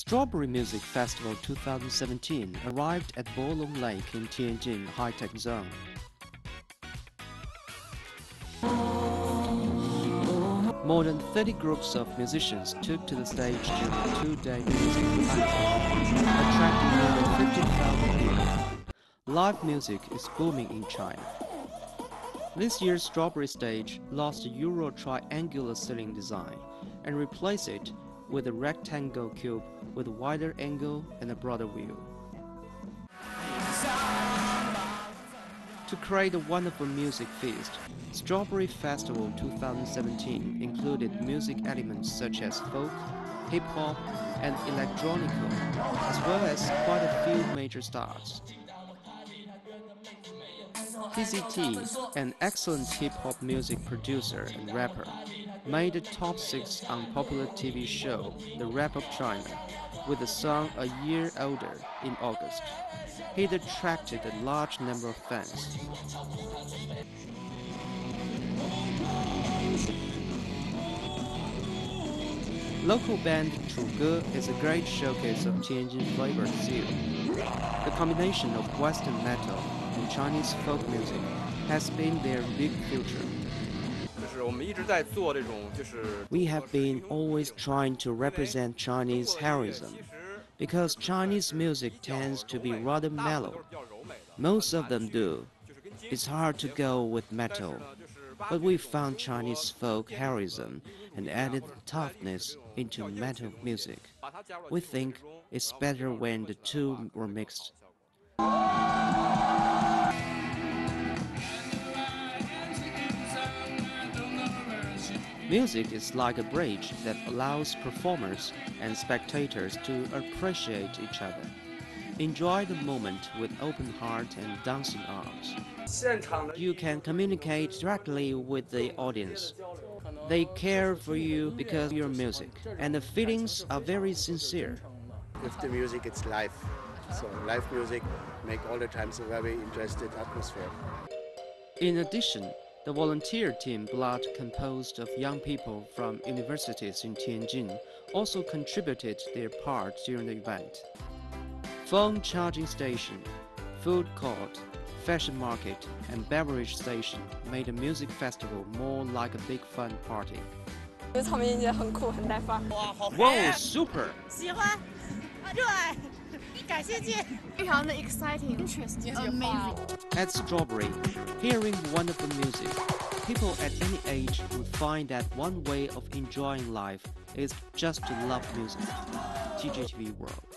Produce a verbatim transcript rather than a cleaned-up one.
Strawberry Music Festival twenty seventeen arrived at Bolong Lake in Tianjin High-tech Zone. More than thirty groups of musicians took to the stage during a two-day music festival, attracting over fifteen thousand people. Live music is booming in China. This year's Strawberry Stage lost the Euro triangular ceiling design and replaced it with a rectangle cube with a wider angle and a broader view. To create a wonderful music feast, Strawberry Festival twenty seventeen included music elements such as folk, hip-hop, and electronica, as well as quite a few major stars. T C T, an excellent hip-hop music producer and rapper, made the top six on popular T V show The Rap of China with the song A Year Older in August. It attracted a large number of fans. Local band Chu Ge is a great showcase of Tianjin flavor seal. The combination of Western metal and Chinese folk music has been their big future. We have been always trying to represent Chinese heroism, because Chinese music tends to be rather mellow. Most of them do. It's hard to go with metal, but we found Chinese folk heroism and added toughness into metal music. We think it's better when the two were mixed. Music is like a bridge that allows performers and spectators to appreciate each other. Enjoy the moment with open heart and dancing arms. You can communicate directly with the audience. They care for you because of your music, and the feelings are very sincere. With the music, it's life. So live music makes all the times a very interesting atmosphere. In addition, the volunteer team Blood, composed of young people from universities in Tianjin, also contributed their part during the event. Phone charging station, food court, fashion market, and beverage station made the music festival more like a big fun party. Wow, super! Exciting, interesting, amazing. At Strawberry, hearing wonderful music, people at any age would find that one way of enjoying life is just to love music. T J T V World.